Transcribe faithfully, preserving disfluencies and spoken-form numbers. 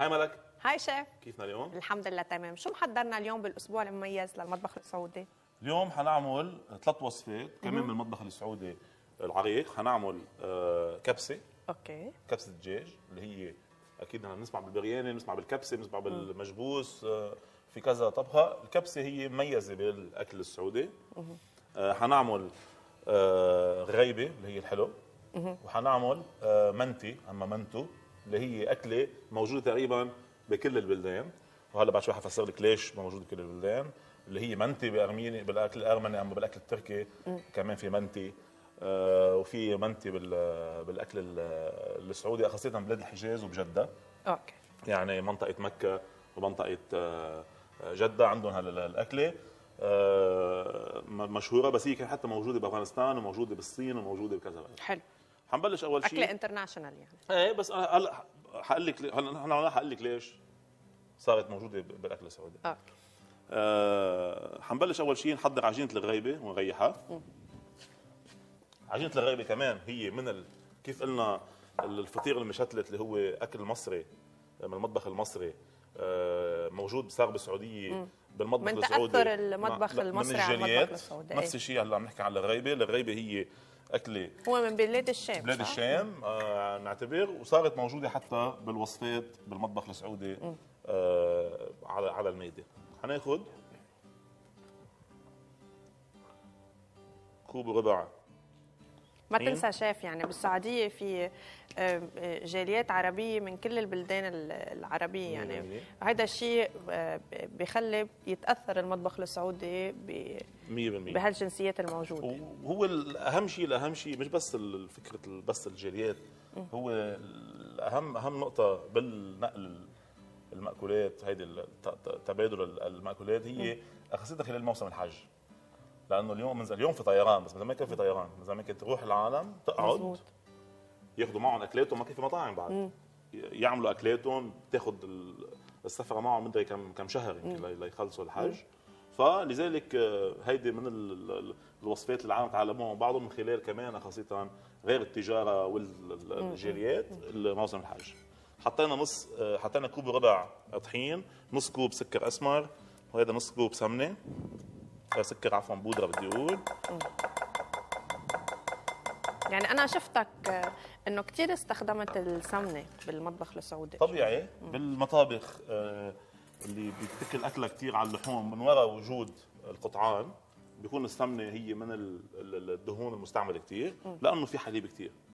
هاي ملك. هاي شيف، كيفنا اليوم؟ الحمد لله تمام. شو محضرنا اليوم بالاسبوع المميز للمطبخ السعودي؟ اليوم حنعمل ثلاث وصفات كمان من المطبخ السعودي العريق. حنعمل كبسه، اوكي، كبسه دجاج اللي هي اكيد نحن بنسمع بالبرياني، بنسمع بالكبسه، بنسمع بالمجبوس، في كذا طبخه. الكبسه هي مميزه بالاكل السعودي. حنعمل غريبه اللي هي الحلو، وحنعمل منتي، اما منتو اللي هي اكله موجوده تقريبا بكل البلدان، وهلا بعد شوي حفسر لك ليش موجوده بكل البلدان، اللي هي منتي بأرميني بالاكل الارمني، اما بالاكل التركي كمان في منتي، آه وفي منتي بالاكل السعودي خاصه بلاد الحجاز وبجده. اوكي، يعني منطقه مكه ومنطقه آه جده عندهم هلا الاكله آه مشهوره، بس هي كانت حتى موجوده بافغانستان وموجوده بالصين وموجوده بكذا. حلو، حنبلش اول شيء اكله انترناشونال يعني. ايه بس هلا حقول لك، هلا نحن حقول لك ليش صارت موجوده بالاكل السعودي. اه أه حنبلش اول شيء نحضر عجينه الغيبه ونريحها. عجينه الغيبه كمان هي من ال... كيف قلنا الفطير المشتلت اللي هو اكل مصري من المطبخ المصري، أه موجود صار بالسعوديه بالمطبخ السعودي، من تاثر المطبخ المصري على المطبخ السعودي. نفس الشيء هلا عم نحكي عن الغيبه، الغيبه هي اكله هو من بلاد الشام، بلاد الشام آه نعتبر، وصارت موجوده حتى بالوصفات بالمطبخ السعودي آه على على المائده. حناخد كوب وربع. ما تنسى شاف يعني بالسعوديه في جاليات عربيه من كل البلدان العربيه، يعني هذا الشيء بخلي يتاثر المطبخ السعودي ب مية بالمية بهالجنسيات الموجوده. وهو الاهم شيء، الاهم شيء مش بس فكره بس الجاليات، هو الاهم اهم نقطه بالنقل المأكولات، هيدي تبادل المأكولات هي أخذتها خلال موسم الحج، لأنه اليوم منزل اليوم في طيران، بس مثل ما كان في طيران، مثل ما كانت تروح العالم تقعد ياخذوا معهم أكلاتهم، ما كان في مطاعم بعد، مم. يعملوا أكلاتهم، تاخذ السفرة معهم مدري كم كم شهر يمكن ليخلصوا الحج، فلذلك هيدي من الوصفات اللي العالم تعلموها من بعضهم من خلال كمان خاصة غير التجارة والجاليات موسم الحج. حطينا نص حطينا كوب وربع طحين، نص كوب سكر اسمر، وهذا نص كوب سمنه، سكر عفوا بودره بدي اقول. يعني انا شفتك انه كثير استخدمت السمنه بالمطبخ السعودي. طبيعي مم. بالمطابخ اللي بتتكل اكلها كثير على اللحوم، من وراء وجود القطعان بيكون السمنه هي من الدهون المستعمله كثير، لانه في حليب كثير.